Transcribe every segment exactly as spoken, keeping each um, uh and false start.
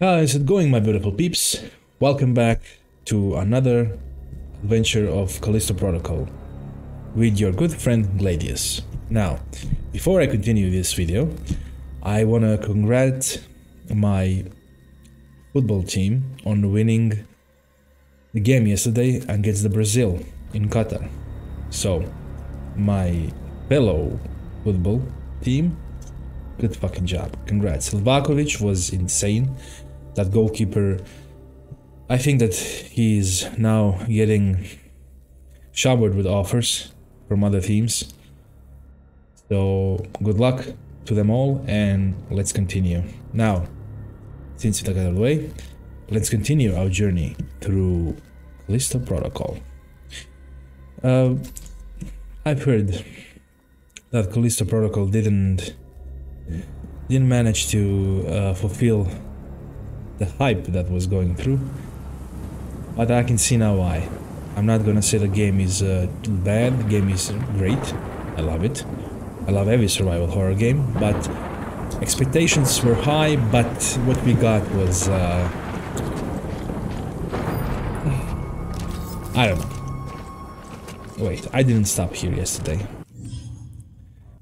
How is it going, my beautiful peeps? Welcome back to another adventure of Callisto Protocol with your good friend Gladius. Now, before I continue this video, I want to congrat my football team on winning the game yesterday against the Brazil in Qatar. So, my fellow football team, good fucking job, congrats. Slavkovic was insane. That goalkeeper, I think that he is now getting showered with offers from other teams. So good luck to them all, and let's continue. Now, since we took it out of the way, let's continue our journey through Callisto Protocol. Uh, I've heard that Callisto Protocol didn't didn't manage to uh, fulfill the hype that was going through, but I can see now why. I'm not gonna say the game is uh, too bad. The game is great. I love it. I love every survival horror game, but expectations were high, but what we got was uh, I don't know. Wait, I didn't stop here yesterday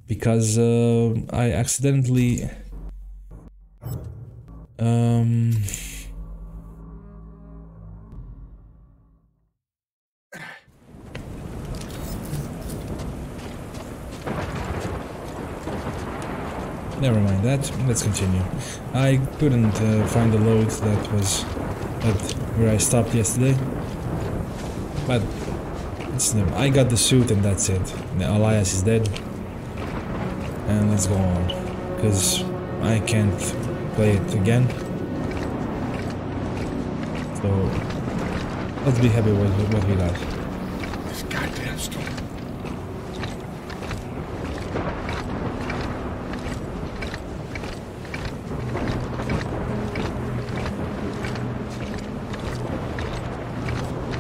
because uh, I accidentally um never mind that. Let's continue. I couldn't uh, find the load that was at where I stopped yesterday, but it's never. I got the suit and that's it. The Elias is dead. And let's go on, because I can't play it again. So let's be happy with what we got. This goddamn storm.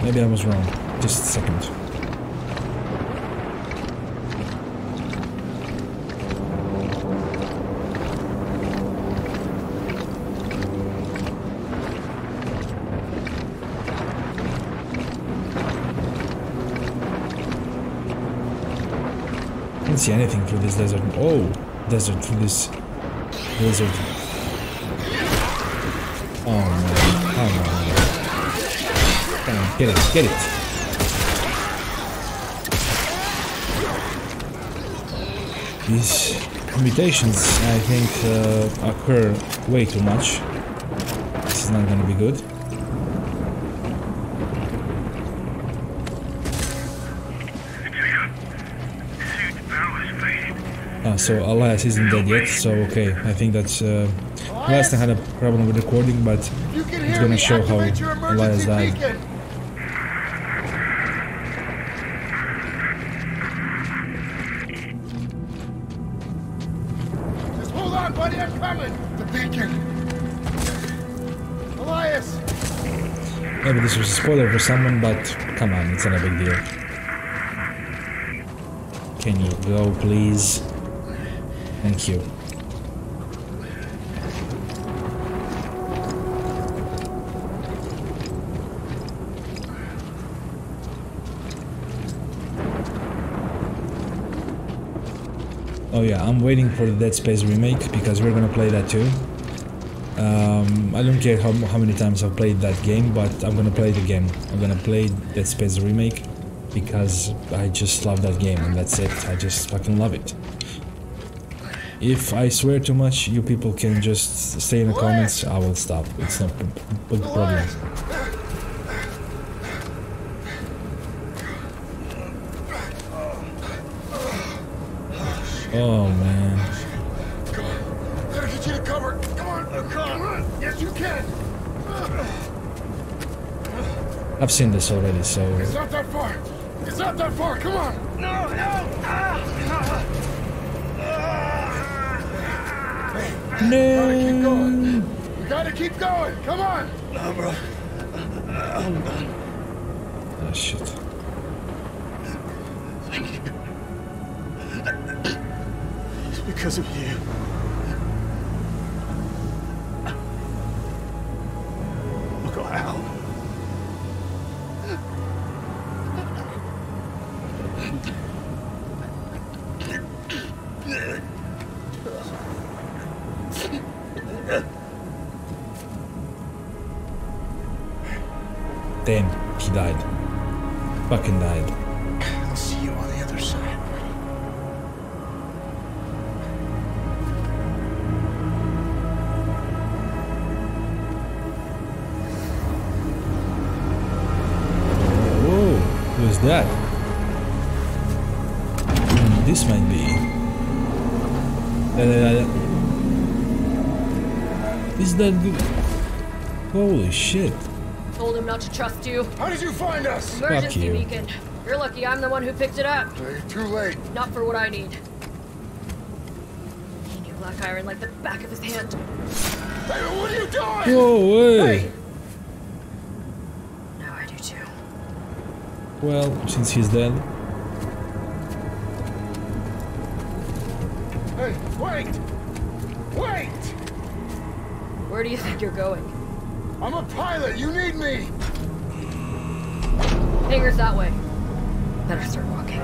Maybe I was wrong. Just a second. I can't see anything through this desert. Oh, desert through this desert. Oh no! Oh no! Come on, get it, get it. These mutations, I think, uh, occur way too much. This is not going to be good. Ah, so Elias isn't dead yet, so okay, I think that's, uh, last I had a problem with recording, but it's gonna show how Elias died. Beacon. Just hold on, buddy, I'm coming! The beacon! Elias! Maybe this was a spoiler for someone, but come on, it's not a big deal. Can you go, please? Thank you. Oh yeah, I'm waiting for the Dead Space remake because we're gonna play that too. Um, I don't care how, how many times I've played that game, but I'm gonna play it again. I'm gonna play Dead Space remake because I just love that game and that's it. I just fucking love it. If I swear too much, you people can just stay in the comments, I will stop. It's not a big problem. Oh man. Come on. Better get you to cover. Come on, come on. Yes, you can. I've seen this already, so. It's not that far. It's not that far. Come on. No, no. Ah. No. We gotta keep going. We gotta keep going. Come on. No, bro. I'm done. Oh shit. Thank you. It's because of you. Then he died. Fucking died. I'll see you on the other side. Whoa, who is that? Mm, this might be. Uh, is that good? Holy shit. Told him not to trust you. How did you find us? Emergency beacon. You're lucky I'm the one who picked it up. You're too late. Not for what I need. He knew Black Iron like the back of his hand. David, what are you doing? No way. Hey. Now I do too. Well, since he's dead. Hey, wait! Wait! Where do you think you're going? I'm a pilot, you need me! Hangar's that way. Better start walking.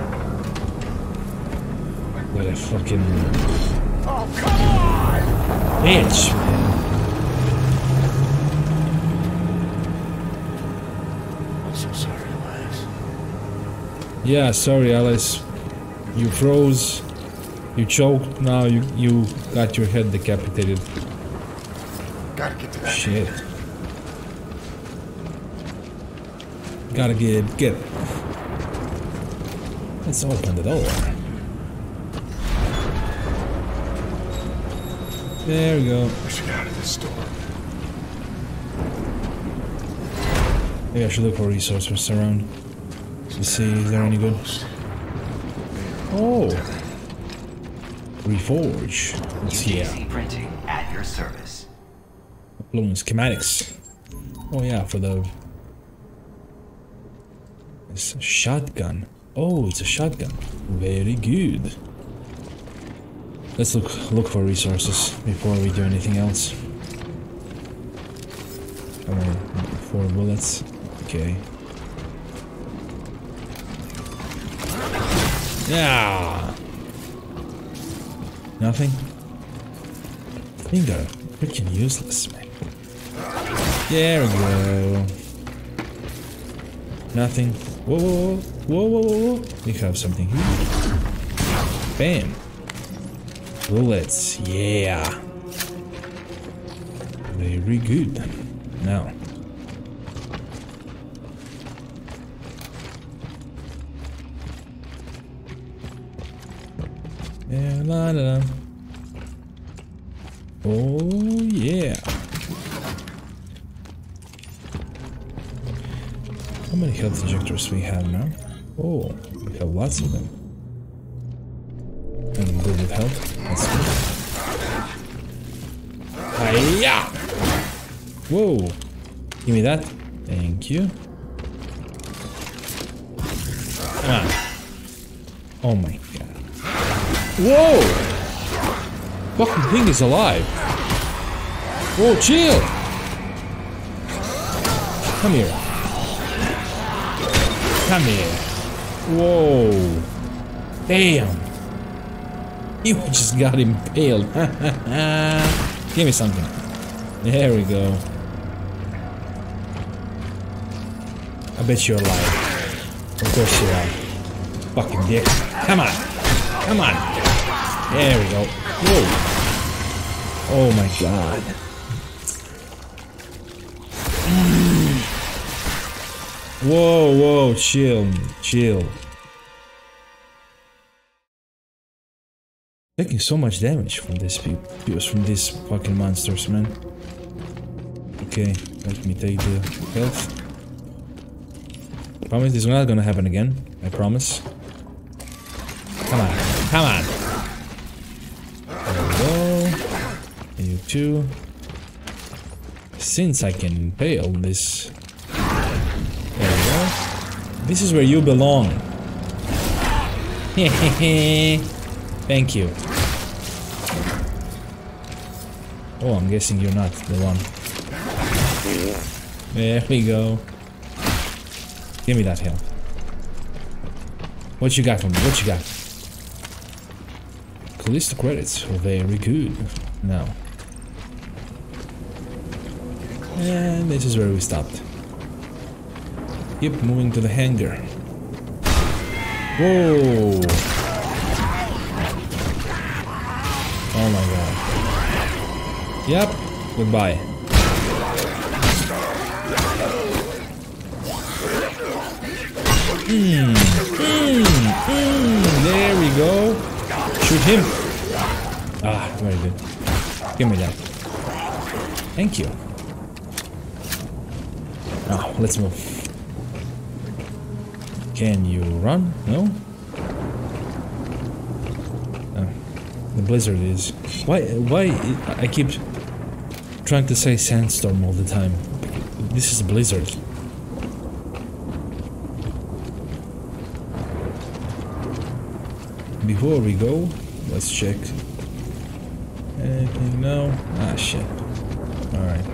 What a fucking... Oh, come on! Bitch, man. I'm so sorry, Elias. Yeah, sorry, Alice. You froze. You choked, now you, you got your head decapitated. Gotta get to that. Shit. Gotta get get it. Let's open the door. There we go. I should get out of this door. Maybe I should look for resources around to see if they're any good. Oh, reforge. It's here. U J C printing at your service. Uploading schematics. Oh yeah, for the. It's a shotgun. Oh, it's a shotgun. Very good. Let's look look for resources before we do anything else. Oh, four bullets. Okay. Yeah. Nothing. I think they're freaking useless, man. There we go. Nothing. Whoa, whoa, whoa, whoa, whoa, whoa, we have something here. Bam. Bullets, yeah. Very good. Now. Yeah, la, la, la. Oh, yeah. How many health injectors we have now? Oh, we have lots of them. And good with health. That's good. Hi-ya! Whoa! Give me that. Thank you. Come on. Oh my god. Whoa! Fucking thing is alive. Whoa, chill! Come here. Come here. Whoa. Damn. You just got impaled. Give me something. There we go. I bet you're alive. Of course you are. Fucking dick. Come on. Come on. There we go. Whoa. Oh my god. Mm. Whoa, whoa, chill, chill. Taking so much damage from this people, from these fucking monsters, man. Okay, let me take the health. I promise this is not gonna happen again. I promise. Come on, come on. There we go. You too. Since I can impale this. This is where you belong. Thank you. Oh, I'm guessing you're not the one. There we go. Give me that health. What you got from me? What you got? Callisto credits, very good. Now. And this is where we stopped. Yep, moving to the hangar. Whoa! Oh my god. Yep, goodbye. Mm, mm, mm. There we go. Shoot him. Ah, very good. Give me that. Thank you. Now, let's move. Can you run? No? Oh, the blizzard is... Why... Why... I keep trying to say sandstorm all the time. This is blizzard. Before we go, let's check. Anything now? Ah, shit. Alright.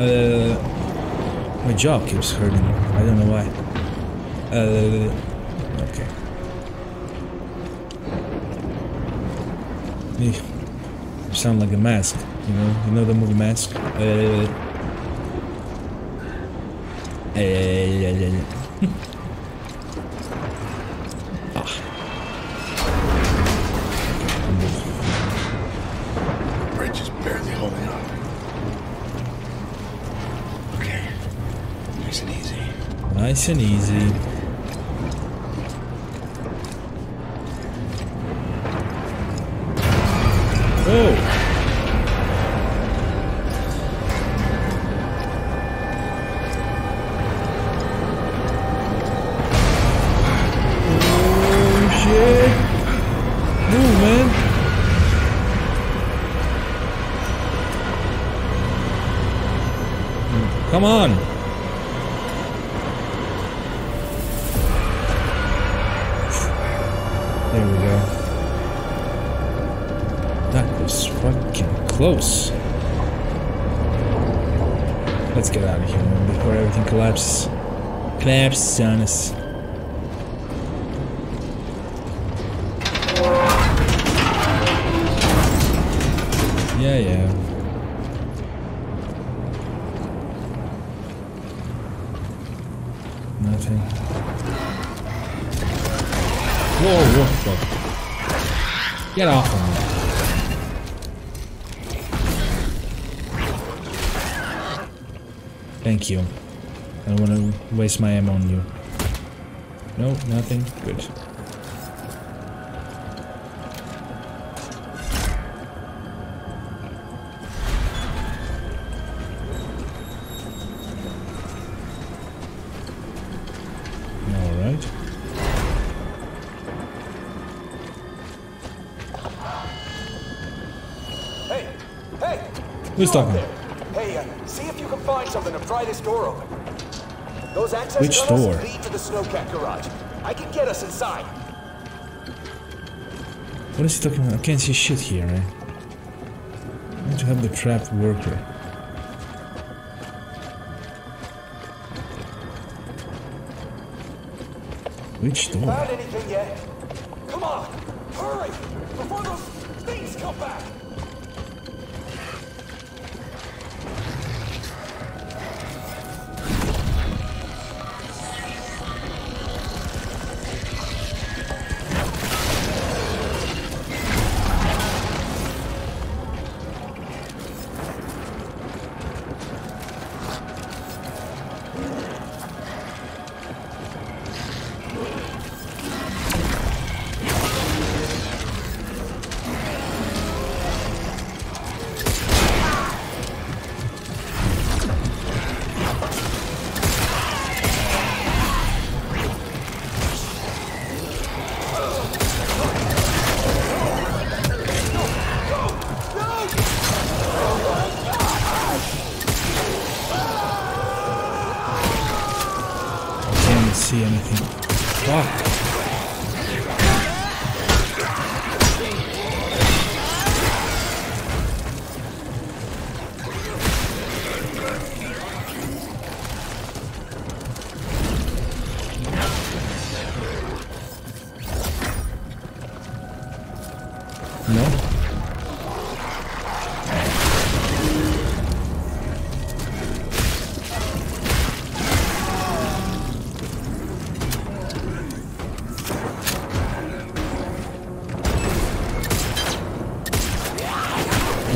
Uh, my jaw keeps hurting. I don't know why. Uh, okay. You sound like a mask, you know? You know the movie Mask? Uh, uh, ah. Bridge is barely holding on. Nice and easy. Nice and easy. Oh! Oh shit! Move, man! Come on! Close. Let's get out of here, man, before everything collapses. Collapses on us. Yeah, yeah. Nothing. Whoa, whoa, whoa. Get off of me. Thank you. I don't want to waste my ammo on you. No, nothing. Good. All right. Hey, hey! Who's talking? Something to pry this door open. Those access Which door? Lead to the snowcat garage. I can get us inside. What is he talking about? I can't see shit here, man. I need to have the trapped worker. Which door? Found anything yet? Come on, hurry before those things come back.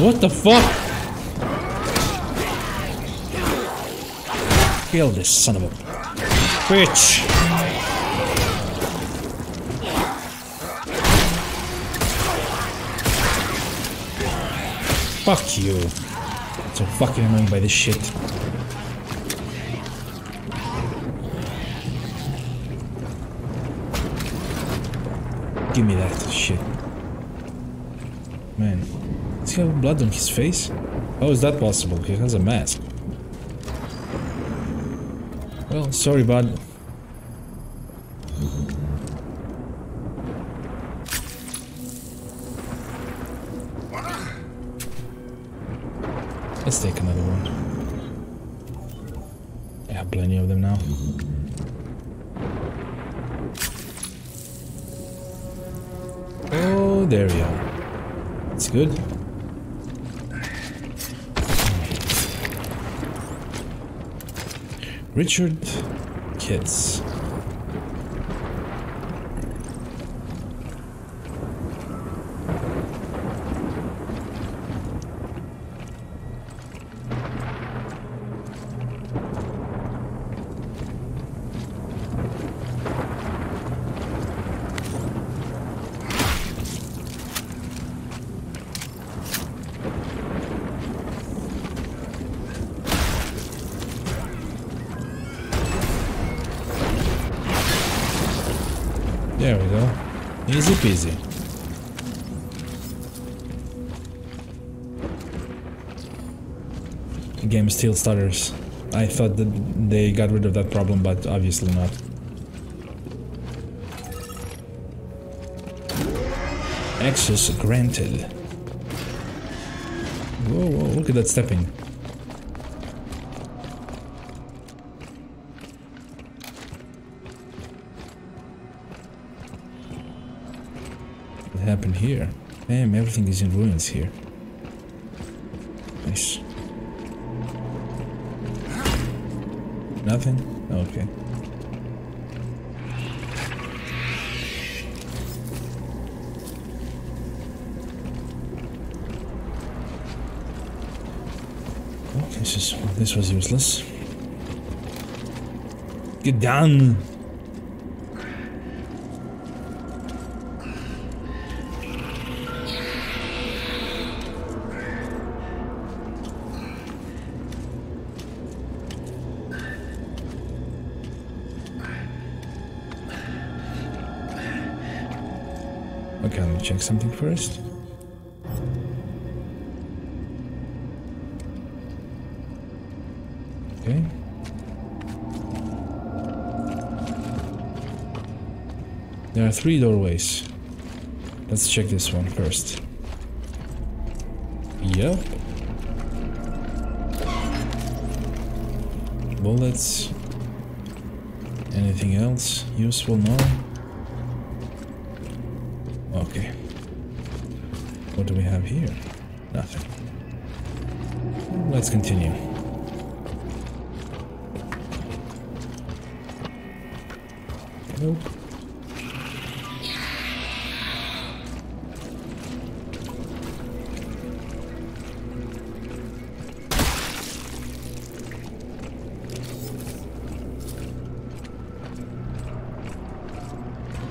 What the fuck? Kill this son of a bitch. Fuck you. I'm so fucking annoyed by this shit. Give me that shit. Man. Does he have blood on his face? How is that possible? He has a mask. Well, sorry, bud. Let's take another one. I have plenty of them now. Oh, there we are. That's good. Richard Kids. There we go. Easy peasy. The game still stutters. I thought that they got rid of that problem, but obviously not. Access granted. Whoa, whoa, look at that stepping. Happened here. Damn, everything is in ruins here. Nice. Nothing? Okay. Oh, this is this was useless. Get down. Okay, let me check something first. Okay. There are three doorways. Let's check this one first. Yep. Bullets. Anything else useful? No. Okay. What do we have here? Nothing. Let's continue. Nope.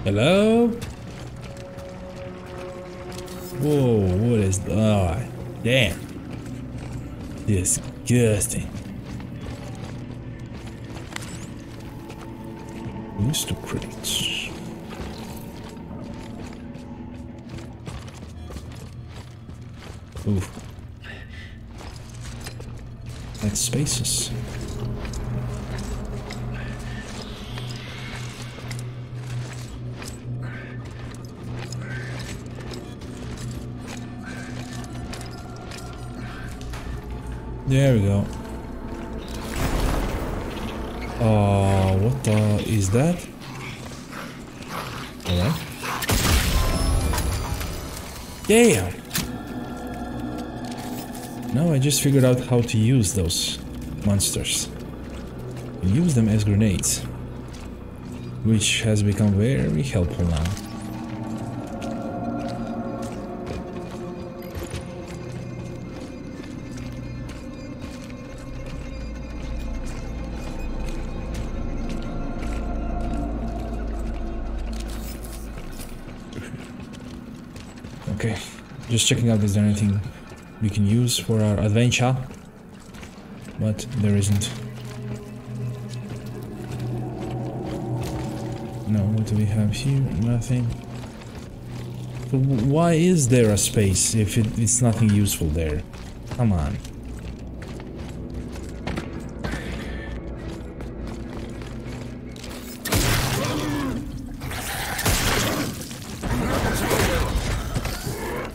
Hello? Whoa, what is that? Oh, damn. Disgusting. Used to critics. Oof. That's spaces. There we go. Oh, what the is that? Alright. Damn! Now I just figured out how to use those monsters. Use them as grenades. Which has become very helpful now. Okay, just checking out, is there anything we can use for our adventure? But there isn't. No, what do we have here? Nothing. But why is there a space if it, it's nothing useful there? Come on.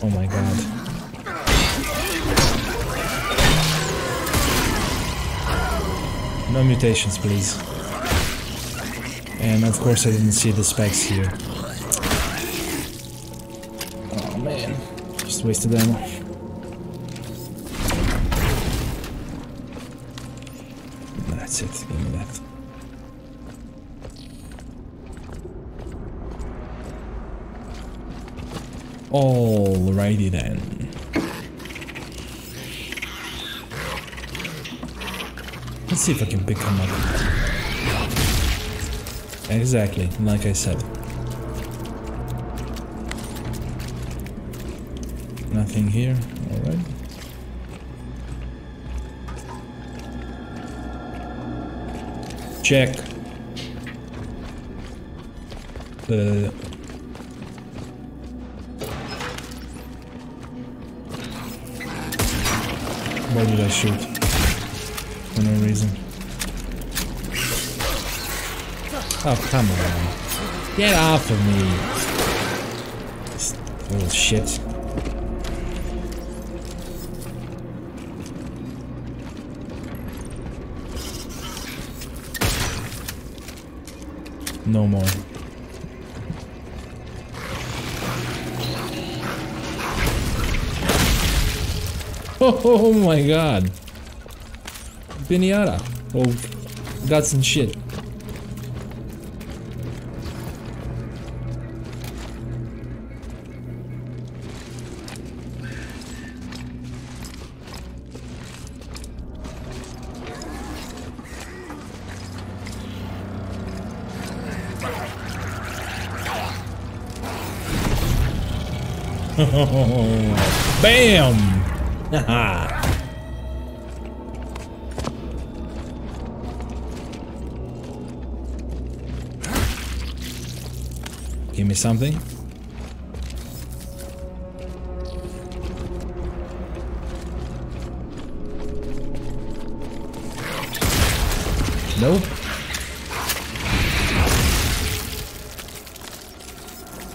Oh my god. No mutations, please. And of course I didn't see the specs here. Oh man, just wasted ammo. That's it, give me that. Alrighty then. Let's see if I can pick him up. Exactly, like I said. Nothing here, alright. Check. The... Why did I shoot? For no reason. Oh, come on. Get off of me. This little shit. No more. Oh my god. Pinata. Oh, guts and shit. Bam! Haha! Give me something. Nope.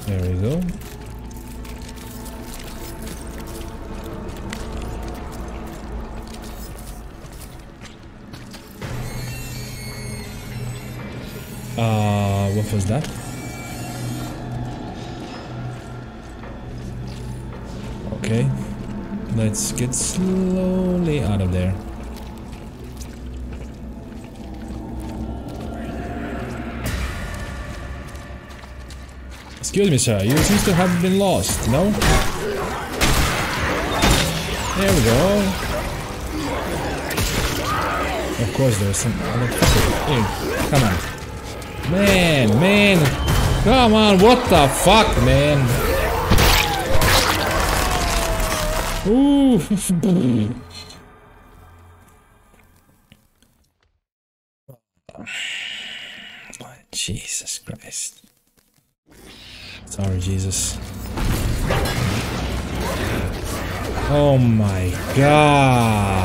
There we go. Uh, what was that? Okay, let's get slowly out of there. Excuse me, sir, you seem to have been lost, no? There we go. Of course there's some other here, come on. Man, man, come on, what the fuck, man? Ooh. Jesus Christ. Sorry, Jesus. Oh my god.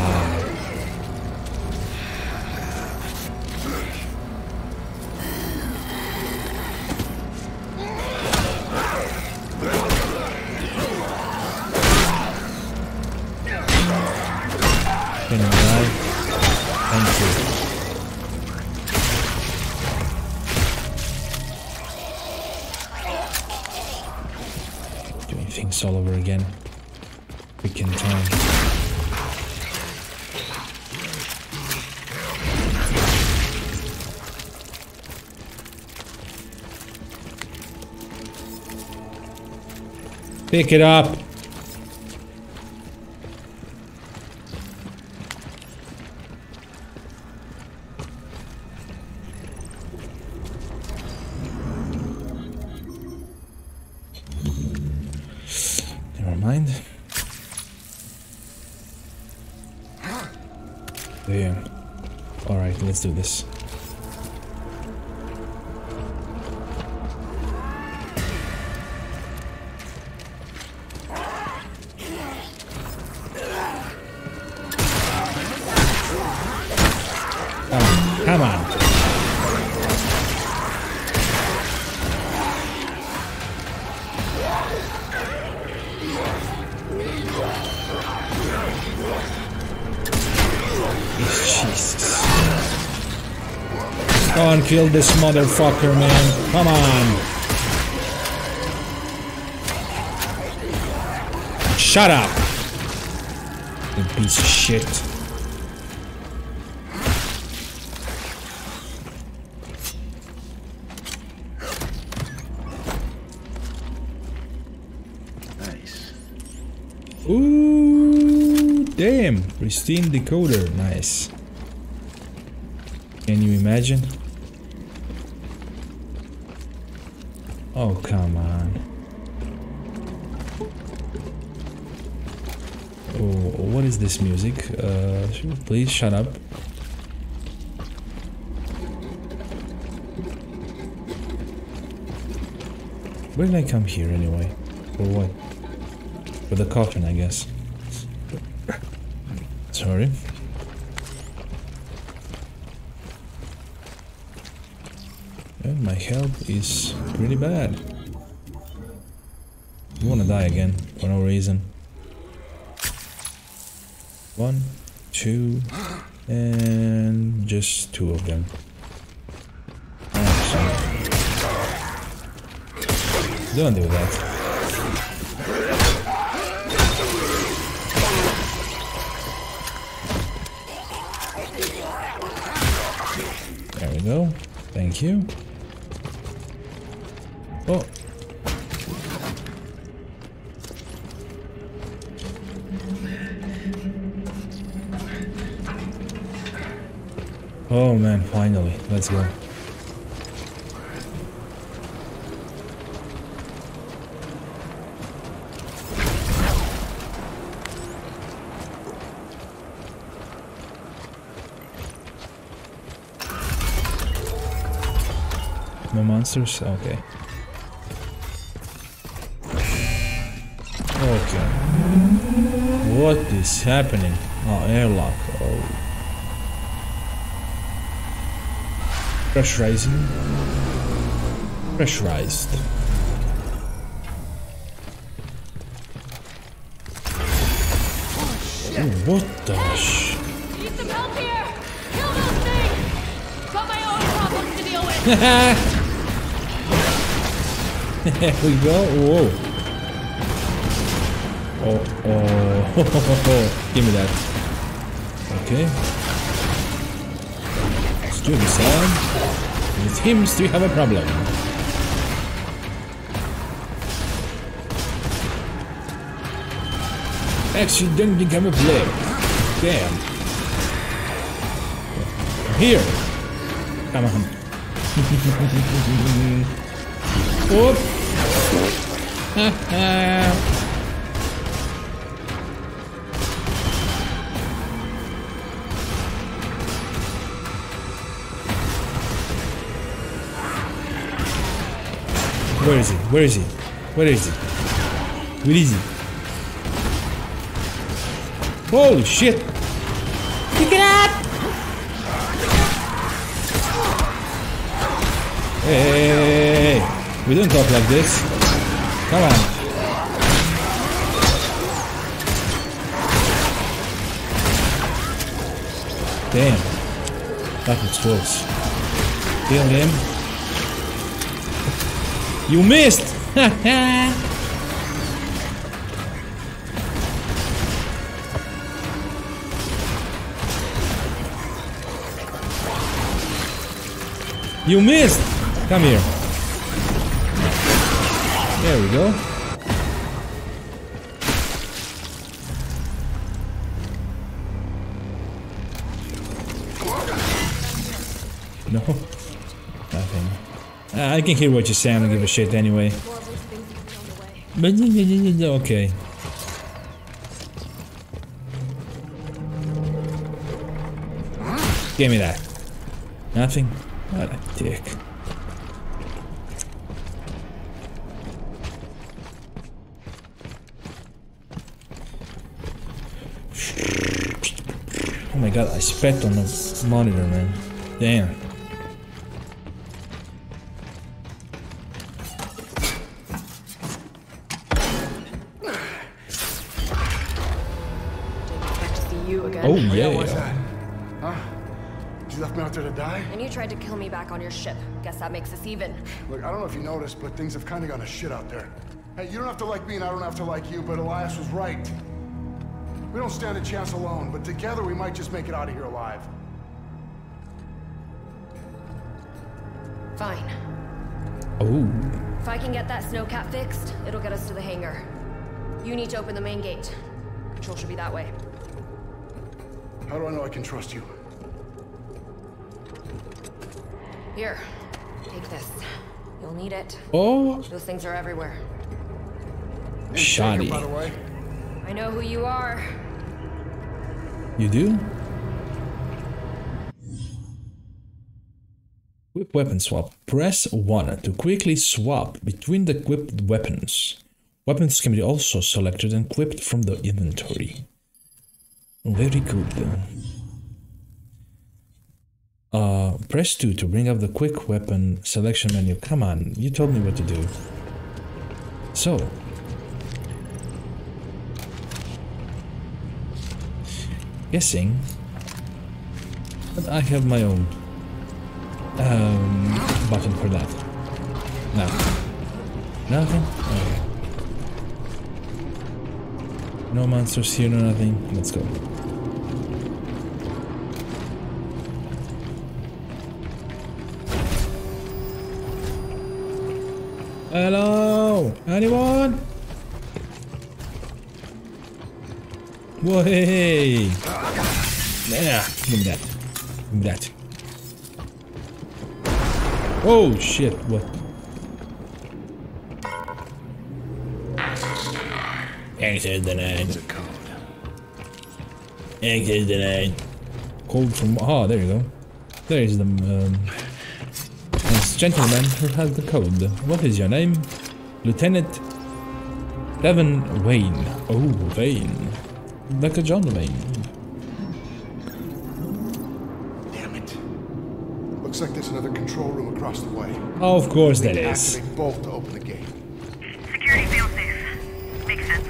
All over again. We can turn. Pick it up. mind. Damn. Alright, let's do this. Oh, come on. Jesus. Go and kill this motherfucker, man. Come on. Shut up. You piece of shit. Ooh, damn, pristine decoder, nice. Can you imagine? Oh, come on. Oh, what is this music? Uh, please shut up. Where did I come here anyway? For what? For the coffin, I guess. Sorry. Well, my health is pretty bad. I wanna die again for no reason. One, two, and just two of them. Actually, don't do that. Go. Thank you. Oh. Oh man, finally. Let's go. Monsters? Okay. Okay. What is happening? Oh, airlock. Oh. Pressurizing. Pressurized. Oh, what the sh... Need some help here! Kill those things! Got my own problems to deal with! There we go. Whoa. Oh, oh. Give me that. Okay. Let's do this one. It seems to have a problem. Actually, don't think I'm a player. Damn. Here. Come on. Whoop. Where is he? Where is he? Where is he? Where is he? Holy shit! Pick it up! Hey! We don't talk like this. Come on. Damn. That was close. Kill him. You missed! You missed! Come here. There we go. No, nothing. Uh, I can hear what you're saying. I don't give a shit anyway. Okay. Give me that. Nothing? What a dick. Oh my god, I spat on the monitor, man. Damn. Oh, yeah. What was that? Huh? You left me out there to die? And you tried to kill me back on your ship. Guess that makes us even. Look, I don't know if you noticed, but things have kind of gone to shit out there. Hey, you don't have to like me and I don't have to like you, but Elias was right. We don't stand a chance alone, but together we might just make it out of here alive. Fine. Oh. If I can get that snowcap fixed, it'll get us to the hangar. You need to open the main gate. Control should be that way. How do I know I can trust you? Here, take this. You'll need it. Oh, those things are everywhere. Shoddy. Jacob, by the way. I know who you are. You do? Equip weapon swap. Press one to quickly swap between the equipped weapons. Weapons can be also selected and equipped from the inventory. Very good then. Uh, press two to bring up the quick weapon selection menu. Come on, you told me what to do. So. Guessing. But I have my own um, button for that. No. Nothing? Okay. No monsters here, no nothing. Let's go. Hello! Anyone? Whoa, hey! Yeah, give me that. Give me that. Oh shit, what? Exit denied. It's a code. Exit denied. Code from. Ah, oh, there you go. There is the. Um, this gentleman who has the code. What is your name? Lieutenant Levin Wayne. Oh, Wayne. Like a John Wayne. Damn it. Looks like there's another control room across the way. Oh, of course there is. Activate bolt to open the gate. Security failsafe. Makes sense.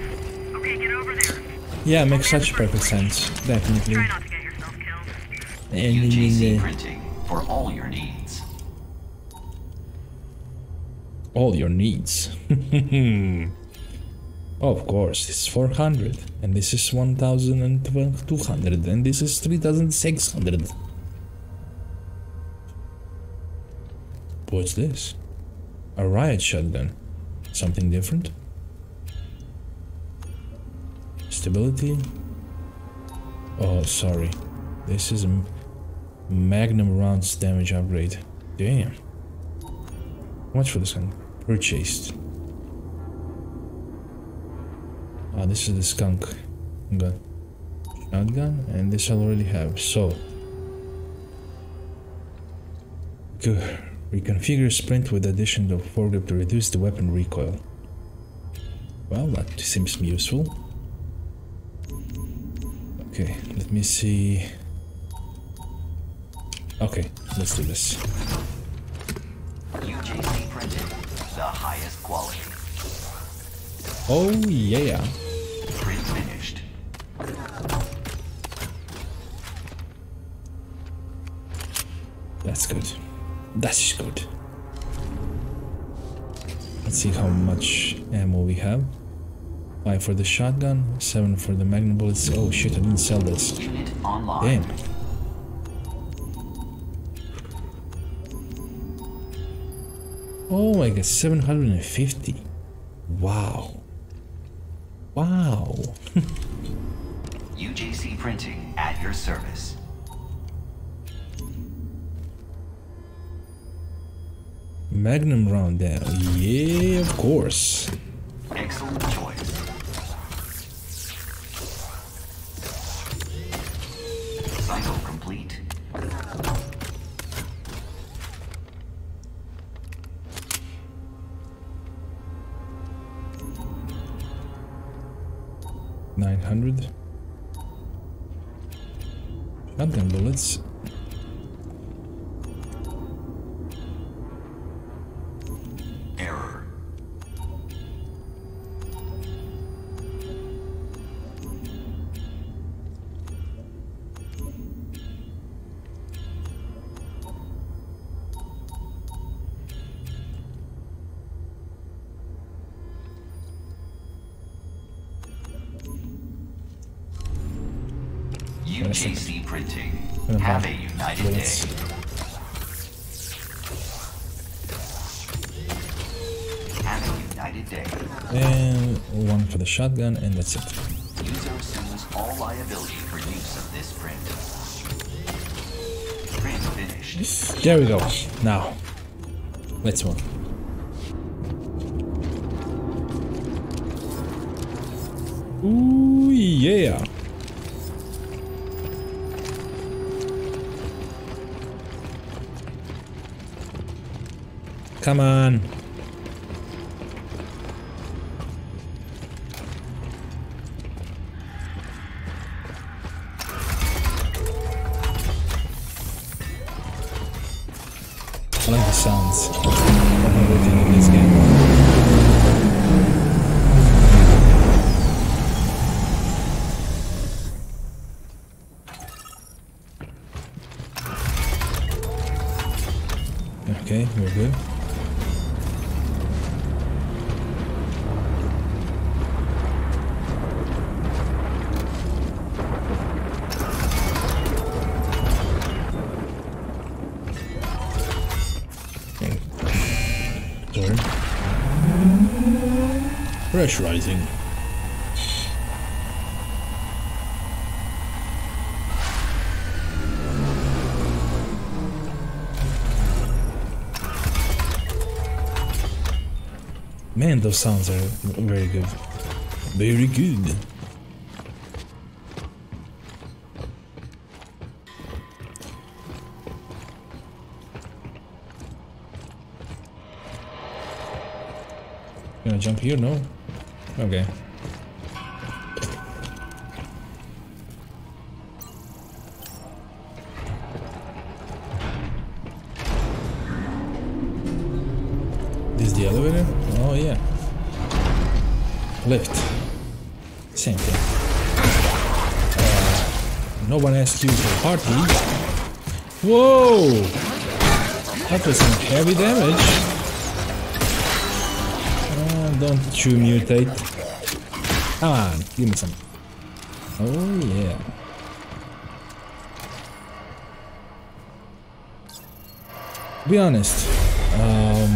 Okay, get over there. Yeah, makes such perfect sense. Definitely. Try not to get yourself killed. And U J C printing for all your needs. All your needs. Oh, of course, this is four hundred, and this is one thousand two hundred, and this is three thousand six hundred. What's this? A riot shotgun. Something different? Stability. Oh, sorry. This is a magnum rounds damage upgrade. Damn. How much for this gun? Purchased. Ah, this is the skunk gun. Shotgun, and this I already have. So. Good. Reconfigure sprint with addition of foregrip to reduce the weapon recoil. Well, that seems useful. Okay, let me see. Okay, let's do this. U J C printed, the highest quality. Oh yeah. Print finished. That's good. That's good. Let's see how much ammo we have. five for the shotgun, seven for the magnum bullets. Oh shit, I didn't sell this. Damn. Oh, I got seven hundred fifty. Wow. Wow. U J C printing at your service. Magnum round there. Yeah, of course. Excellent choice. Cycle complete. nine hundred. Goddamn bullets. Error. U J C printing. Have a united bullets. Day. And one for the shotgun, and that's it. User assumes all liability for use of this print. Print finished. There we go. Now, let's move. Ooh, yeah. Come on. I like the sounds of everything in this game. Okay, we're good. Pressurizing. Man, those sounds are very good. Very good. Gonna jump here? No. Okay. This is the elevator? Oh yeah. Lift. Same thing. Uh, no one asked you for a party. Whoa! That was some heavy damage. Uh, don't you mutate. Come on, give me some. Oh yeah. Be honest. Um,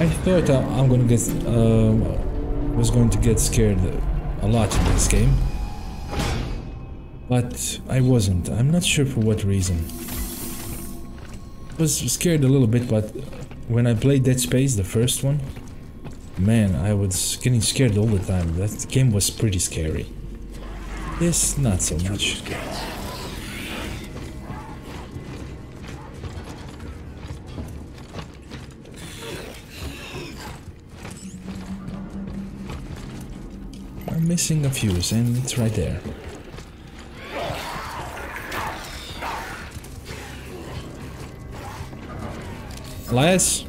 I thought I, I'm gonna get. Uh, was going to get scared a lot in this game, but I wasn't. I'm not sure for what reason. I was scared a little bit, but when I played Dead Space, the first one. Man, I was getting scared all the time. That game was pretty scary. This, not so much. I'm missing a fuse, and it's right there. Elias?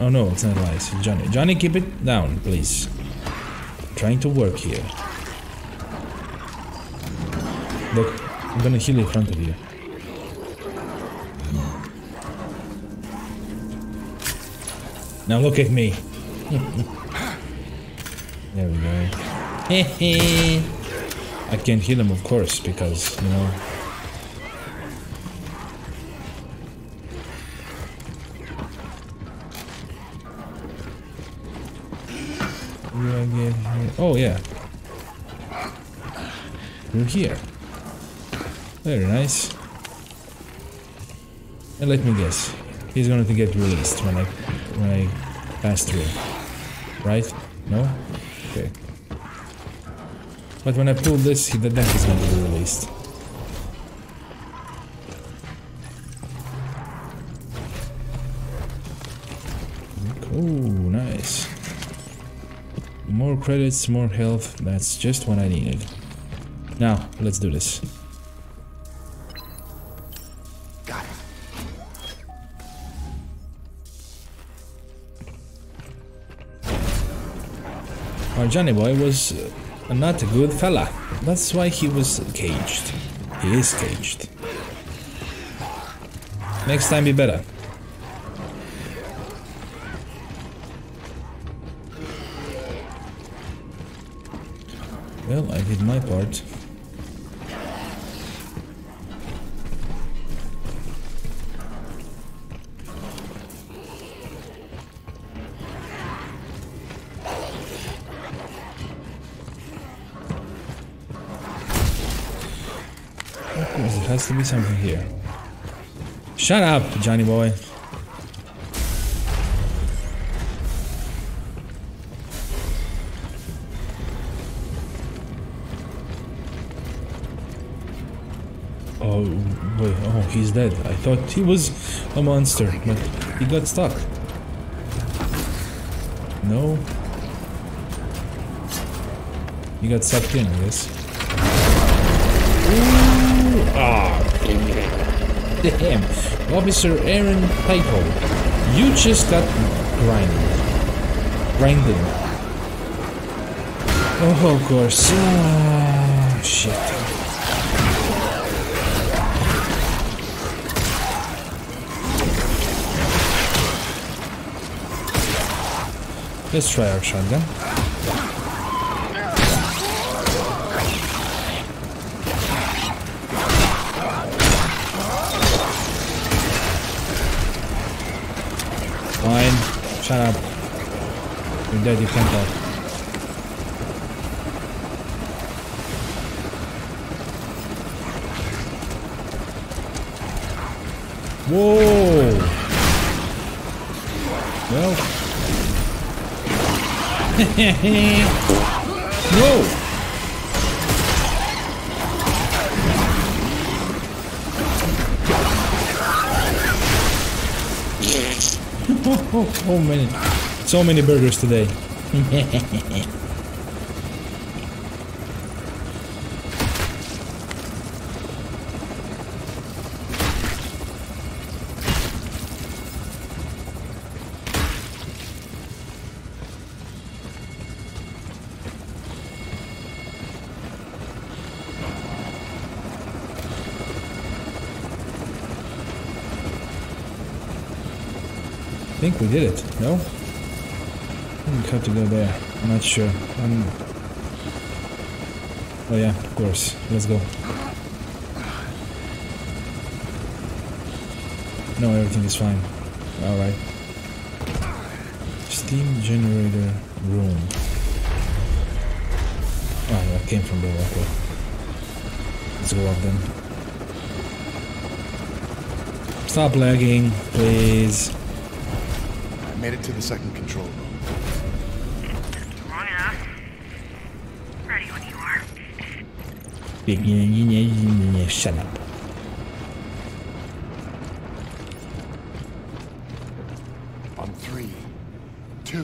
Oh no, it's not nice. Johnny. Johnny, keep it down, please. I'm trying to work here. Look, I'm gonna heal in front of you. Now look at me. There we go. I can't heal him, of course, because, you know... Oh yeah, we're here. Very nice. And let me guess, he's going to get released when I when I pass through, right? No? Okay. But when I pull this, the deck is going to be released. Oh, nice. More credits, more health, that's just what I needed. Now, let's do this. Got it. Our Johnny boy was uh, not a good fella. That's why he was caged. He is caged. Next time be better. Well, I did my part. Of course, there has to be something here. Shut up, Johnny boy. Oh, wait, oh, he's dead. I thought he was a monster, but he got stuck. No. He got sucked in, I guess. Ooh, ah, damn. Officer Aaron Payton, you just got grinded. Grinded. Oh, of course. Ah, shit. Let's try our shotgun. Fine. Shut up. You're dead, you can't talk. Whoa! Well... no. Oh man, so many burgers today. I think we did it, no? We have to go there, I'm not sure. I'm... Oh yeah, of course, let's go. No, everything is fine. Alright. Steam generator room. Oh, that came from there, okay. Let's go up then. Stop lagging, please. Made it to the second control room. Come on up. Ready when you are. Shut up. On three, two,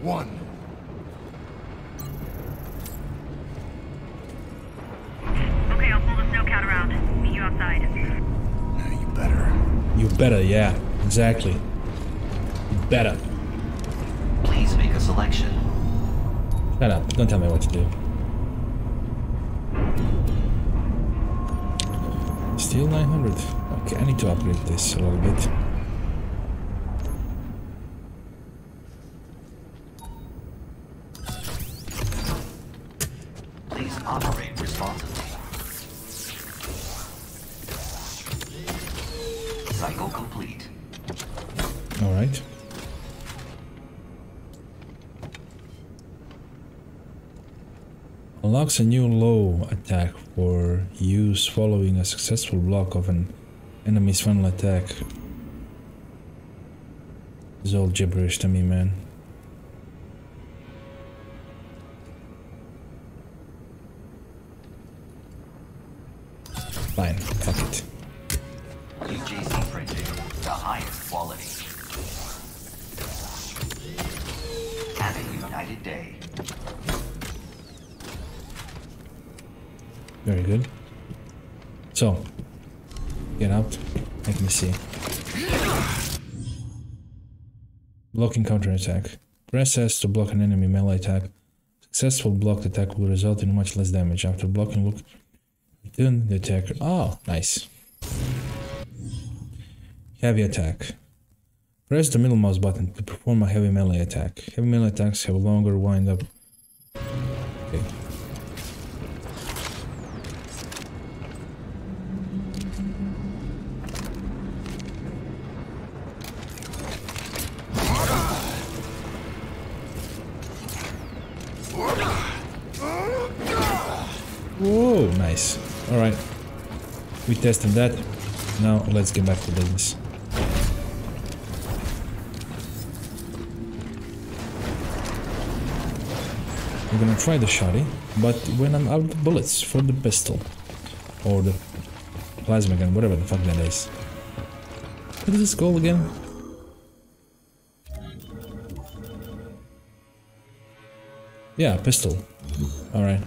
one. Okay, I'll pull the snowcat around. Meet you outside. You better. You better, yeah. Exactly. Better. Please make a selection. Shut up. Don't tell me what to do. Still nine hundred. Okay, I need to upgrade this a little bit. Please operate responsibly. Cycle complete. All right. Unlocks a new low attack for use following a successful block of an enemy's final attack. It's all gibberish to me, man. Fine, fuck it. U J C printing, the highest quality. Having united mighty day. Very good. So, get out. Let me see. Blocking counterattack. Press S to block an enemy melee attack. Successful blocked attack will result in much less damage. After blocking, look, return the attacker. Oh, nice. Heavy attack. Press the middle mouse button to perform a heavy melee attack. Heavy melee attacks have a longer wind up. Okay. Whoa, nice. Alright. We tested that. Now let's get back to business. I'm gonna try the shotty, but when I'm out of bullets for the pistol or the plasma gun, whatever the fuck that is. What is this called again? Yeah, pistol. Alright.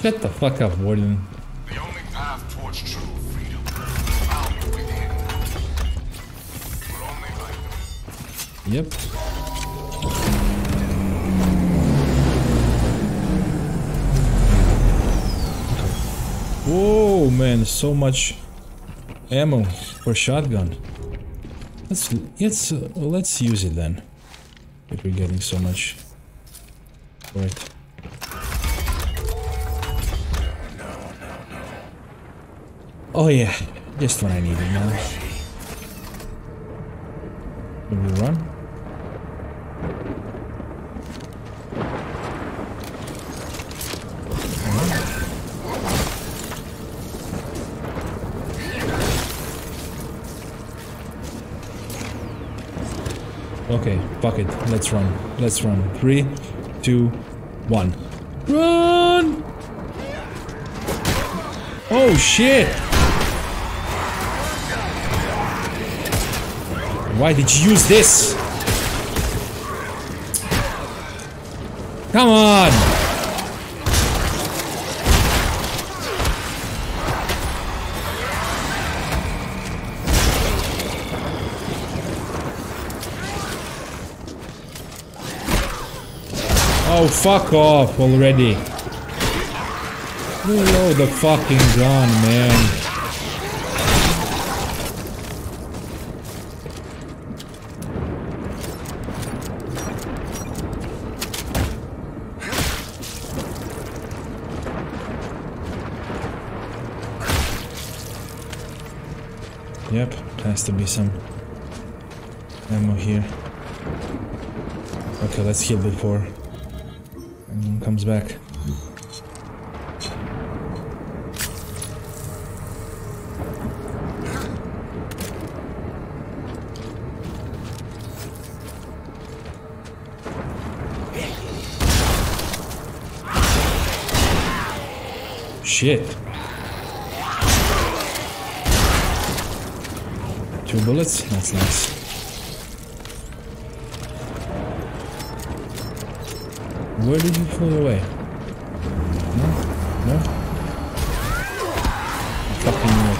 Shut the fuck up, Warden. The only path towards true freedom is found within. We're only like them. Yep. Whoa, man, so much ammo for shotgun. Let's let's uh, let's use it then. If we're getting so much for it. Oh yeah, just when I need it now. Can we run? Okay, fuck it. Let's run. Let's run. Three, two, one. Run! Oh shit! Why did you use this? Come on! Oh, fuck off already. Reload the fucking gun, man. Yep, there has to be some ammo here. Okay, let's heal before anyone comes back. Shit. Two bullets? That's nice. Where did you fall away? No? No? Fucking no.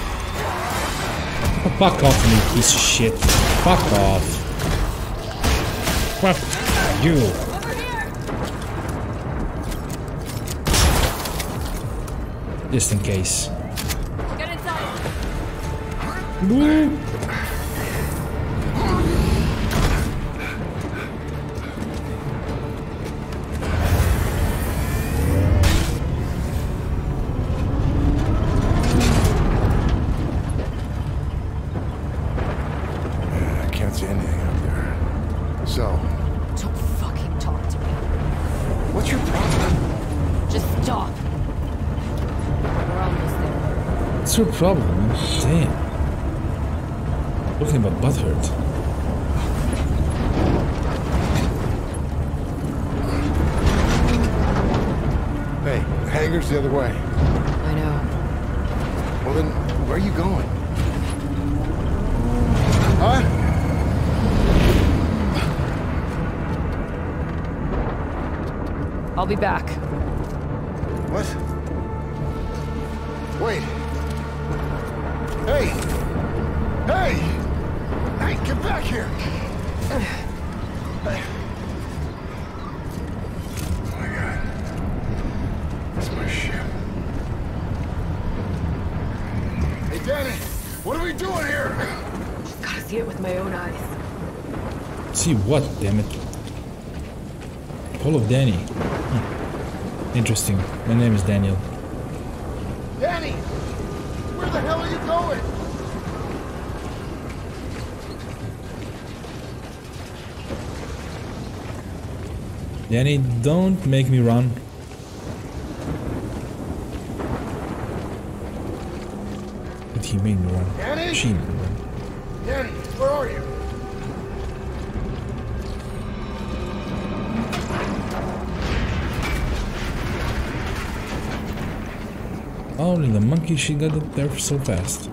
Oh, fuck off, you piece of shit. Fuck off. Fuck you. Just in case. Get inside. Woo! What's your problem? Damn. Looking about butthurt. Hey, hangar's the other way. I know. Well then, where are you going? I'll be back. What? Wait. Hey! Hey! Hey, get back here! Oh my god. That's my ship. Hey, Danny! What are we doing here? Gotta see it with my own eyes. See what, damn it? All of Danny. Hmm. Interesting. My name is Daniel. Danny! Where the hell are you going? Danny, don't make me run. But he made me run. Danny? She made me run. Danny, where are you? Only the monkey, she got up there so fast.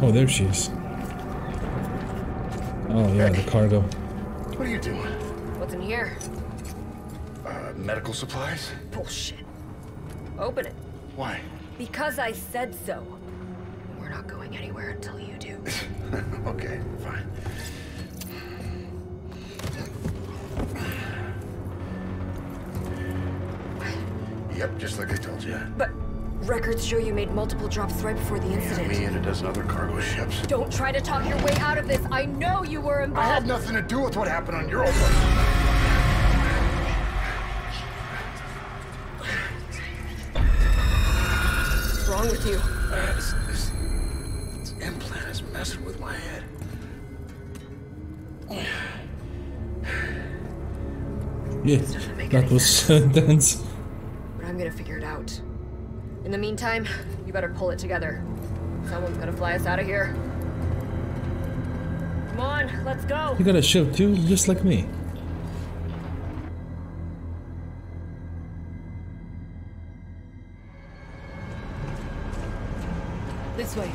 Oh, there she is. Oh yeah, the cargo. What are you doing? What's in here? Uh, medical supplies? Bullshit. Open it. Why? Because I said so. We're not going anywhere until you do. Okay, fine. Yep, just like I told you. But records show you made multiple drops right before the incident. Yeah, me and a dozen other cargo ships. Don't try to talk your way out of this. I know you were involved. I had nothing to do with what happened on Europa. What's wrong with you? Uh, this, this, this implant is messing with my head. Yeah, that was intense. But I'm gonna figure it out. In the meantime, you better pull it together. Someone's gonna fly us out of here. Come on, let's go. You got a ship too, just like me. This way.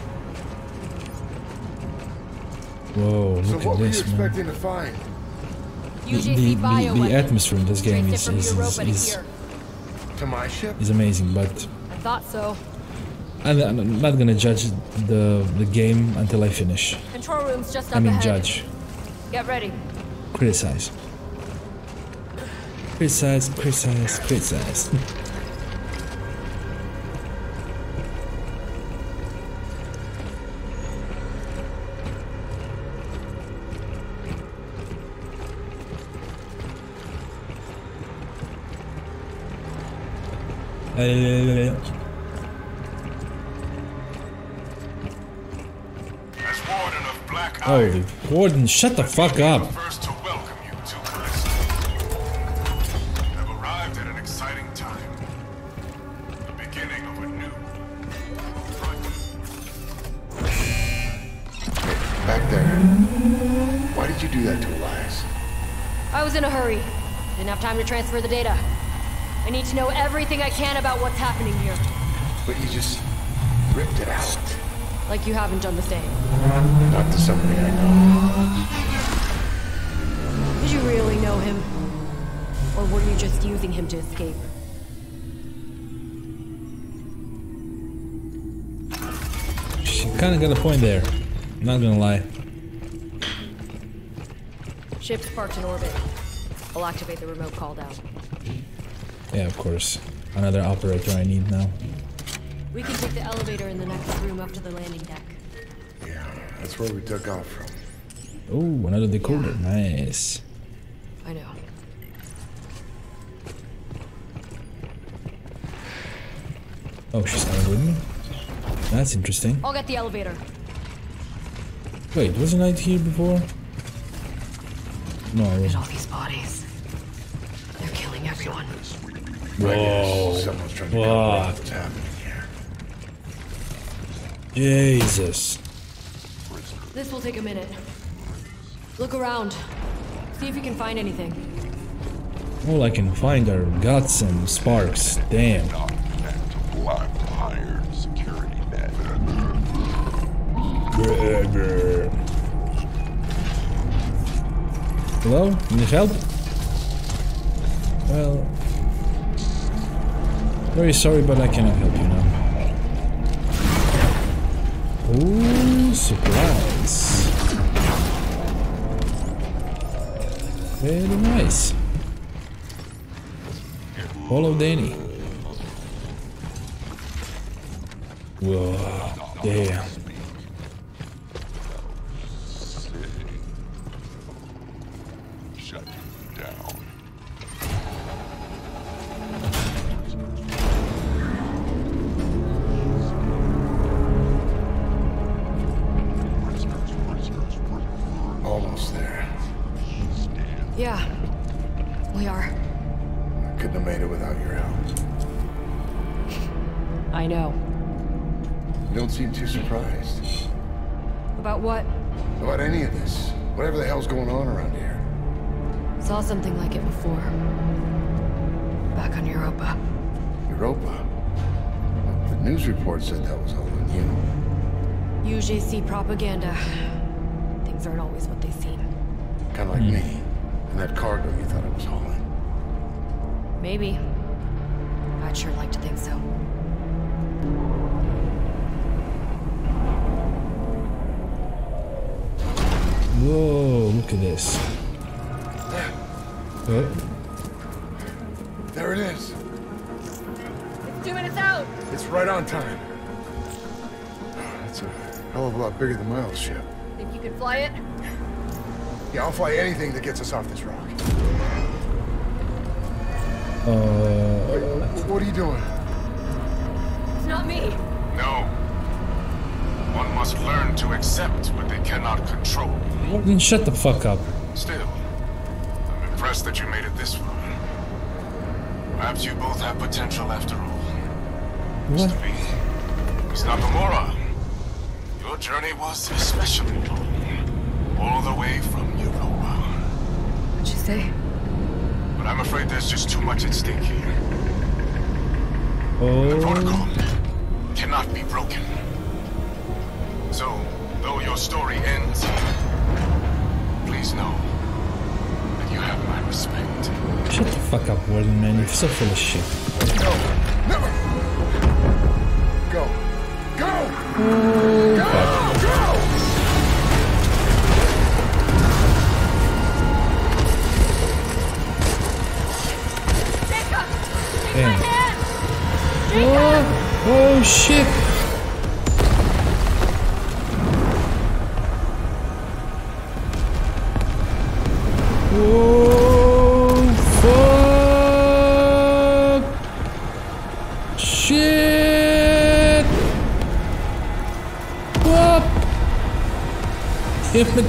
Whoa, look so at this, man. Expecting to find? The, the, the, the atmosphere in this game is, is, is, is, to my ship? is amazing, but thought so. I'm, I'm not gonna judge the the game until I finish. Control room's just up I mean, ahead. Judge. Get ready. Criticize. Criticize. Criticize. Criticize. uh, Holy Gordon, shut the fuck up. First to welcome you to Callisto. You have arrived at an exciting time. The beginning of a new front. Hey, back there. Why did you do that to Elias? I was in a hurry. Didn't have time to transfer the data. I need to know everything I can about what's happening here. But you just ripped it out. Like you haven't done the same. Not to somebody I know. Did you really know him? Or were you just using him to escape? She kinda got a point there. I'm not gonna lie. Ship's parked in orbit. I'll activate the remote call down. Yeah, of course. Another operator I need now. We can take the elevator in the next room up to the landing deck. Yeah, that's where we took off from. Oh, another decoder. Yeah. Nice. I know. Oh, she's coming with me? That's interesting. I'll get the elevator. Wait, wasn't I here before? No, I wasn't. All these bodies. They're killing everyone. Whoa. Someone's trying to come off the tap. Jesus. This will take a minute. Look around. See if you can find anything. All I can find are guts and sparks. Damn. Hello? Need help? Well... Very sorry, but I cannot help you now. Ooh, surprise! Very nice. Follow Danny. Whoa, damn. Shut down. Yeah, we are. I couldn't have made it without your help. I know. You don't seem too surprised. About what? About any of this. Whatever the hell's going on around here. Saw something like it before. Back on Europa. Europa? The news report said that was all on you. U J C propaganda. Things aren't always what they seem. Kinda like mm. me. And that cargo you thought it was hauling. Maybe. I'd sure like to think so. Whoa, look at this. There, there it is. It's two minutes out. It's right on time. That's a hell of a lot bigger than my old ship. Think you could fly it? Yeah, I'll fly anything that gets us off this rock. Uh... Wait, what are you doing? It's not me. No. One must learn to accept what they cannot control. Then shut the fuck up. Still, I'm impressed that you made it this far. Perhaps you both have potential after all. What? Mister B, Miss Nakamura, your journey was especially long. All the way from Europa. What'd you say? But I'm afraid there's just too much at stake here. Oh. The protocol cannot be broken. So, though your story ends, please know that you have my respect. Shut the fuck up, Warden, man. You're so full of shit. No! Never! Go! Go! Go! Go! Go! Oh, oh shit! Oh fuck! Shit! What? Damn it!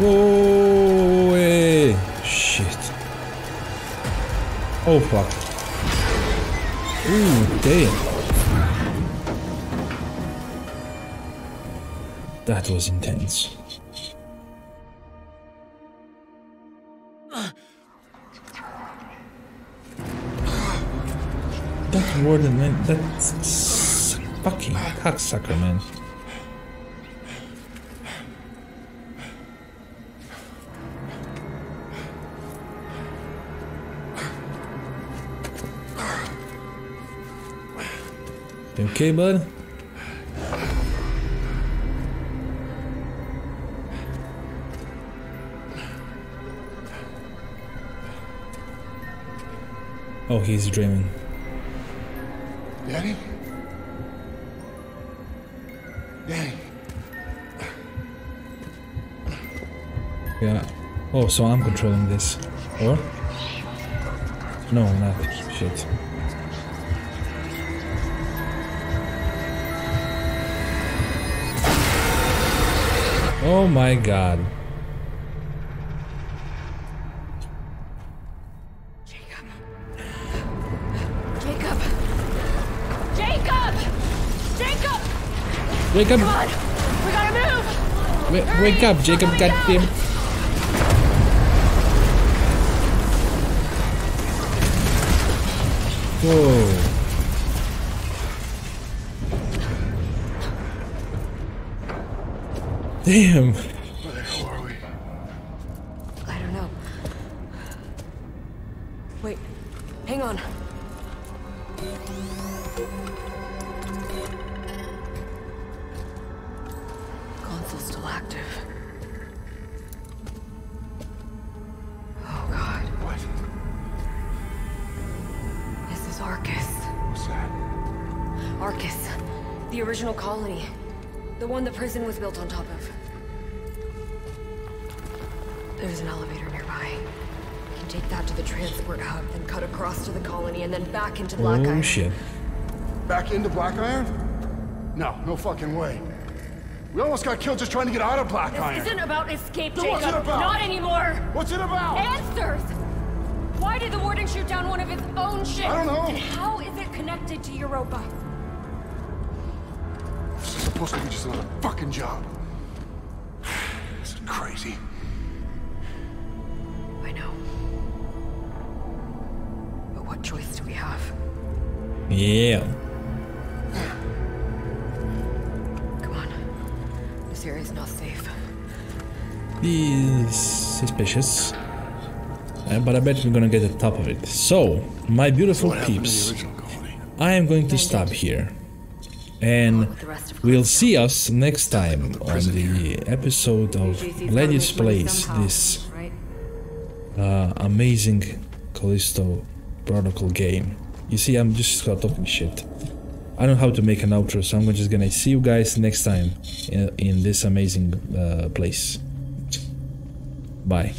Oh, hey. Shit! Oh fuck. Ooh, damn. That was intense. That warden, man, that's fucking cocksucker, man. You okay, bud? Oh, he's dreaming. Danny? Danny? Yeah. Oh, so I'm controlling this. Or? No, not. Shit. Oh my god. Jacob. Jacob. Wake up! Come on. We gotta move! W Hurry. Wake up, Jacob, goddamn! Whoa. Damn. Where the hell are we? I don't know. Wait, hang on. Console still active. Oh God. What? This is Arcus. What's that? Arcus, the original colony. The one the prison was built on top of. There's an elevator nearby. You can take that to the transport hub, then cut across to the colony, and then back into Black Iron. Oh shit. Back into Black Iron? No, no fucking way. We almost got killed just trying to get out of Black Iron. This isn't about escape, Jacob. What's it about? Not anymore. What's it about? Answers! Why did the warden shoot down one of his own ships? I don't know. And how is it connected to Europa? It's supposed to be just another fucking job. This is crazy. I know. But what choice do we have? Yeah. Come on. This area is not safe. He's suspicious. Uh, but I bet we're gonna get the top of it. So, my beautiful peeps, I am going to stop here. And we'll see us next time on the episode of Gladius Plays this uh, amazing Callisto Protocol game. You see, I'm just talking shit. I don't know how to make an outro, so I'm just gonna see you guys next time in, in this amazing uh, place. Bye.